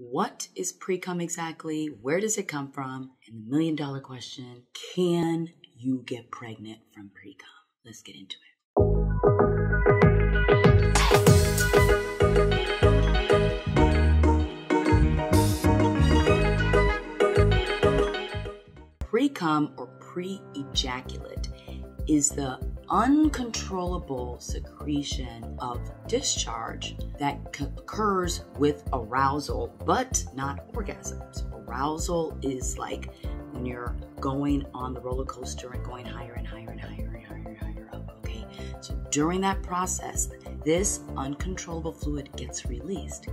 What is pre-cum exactly? Where does it come from? And the million-dollar question, can you get pregnant from pre-cum? Let's get into it. Pre-cum or pre-ejaculate is the uncontrollable secretion of discharge that occurs with arousal, but not orgasms. Arousal is like when you're going on the roller coaster and going higher and higher and higher and higher and higher up, okay? So during that process, this uncontrollable fluid gets released.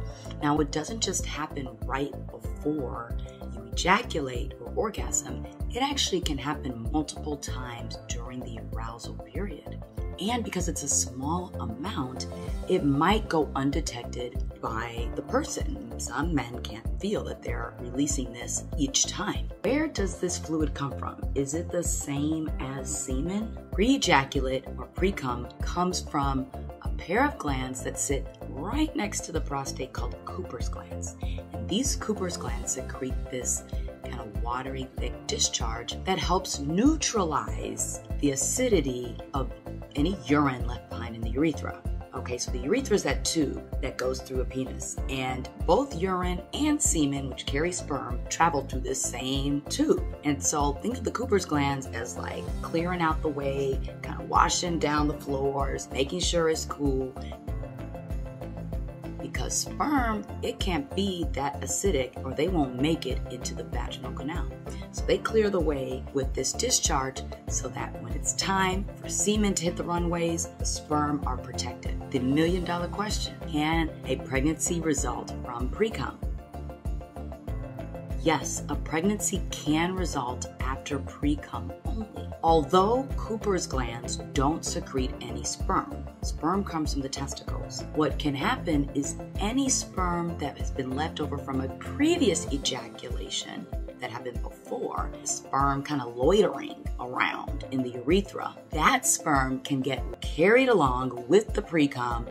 Now, it doesn't just happen right before you ejaculate or orgasm. It actually can happen multiple times during the arousal period. And because it's a small amount, it might go undetected by the person. Some men can't feel that they're releasing this each time. Where does this fluid come from? Is it the same as semen? Pre-ejaculate or pre-cum comes from a pair of glands that sit right next to the prostate called Cowper's glands. And these Cowper's glands secrete this kind of watery, thick discharge that helps neutralize the acidity of any urine left behind in the urethra. Okay, so the urethra is that tube that goes through a penis, and both urine and semen, which carry sperm, travel through this same tube. And so think of the Cowper's glands as like clearing out the way, kind of washing down the floors, making sure it's cool. Because sperm, it can't be that acidic or they won't make it into the vaginal canal. So they clear the way with this discharge so that when it's time for semen to hit the runways, the sperm are protected. The million-dollar question, can a pregnancy result from pre-cum? Yes, a pregnancy can result after pre-cum only. Although Cowper's glands don't secrete any sperm, sperm comes from the testicles. What can happen is any sperm that has been left over from a previous ejaculation that happened before, sperm kind of loitering around in the urethra, that sperm can get carried along with the pre-cum.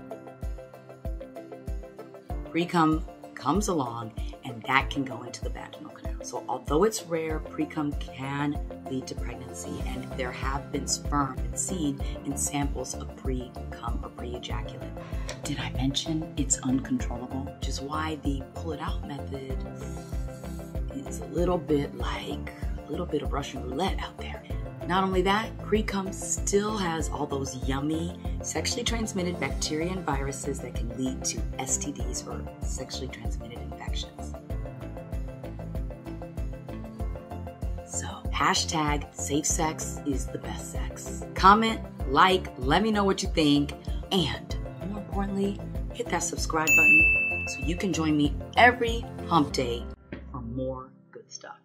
Pre-cum comes along and that can go into the vaginal canal. So although it's rare, pre-cum can lead to pregnancy, and there have been sperm and seed in samples of pre-cum or pre-ejaculate. Did I mention it's uncontrollable? Which is why the pull it out method is a little bit like a little bit of Russian roulette out there. Not only that, pre-cum still has all those yummy sexually transmitted bacteria and viruses that can lead to STDs or sexually transmitted infections. So, hashtag safe sex is the best sex. Comment, like, let me know what you think, and more importantly, hit that subscribe button so you can join me every hump day for more good stuff.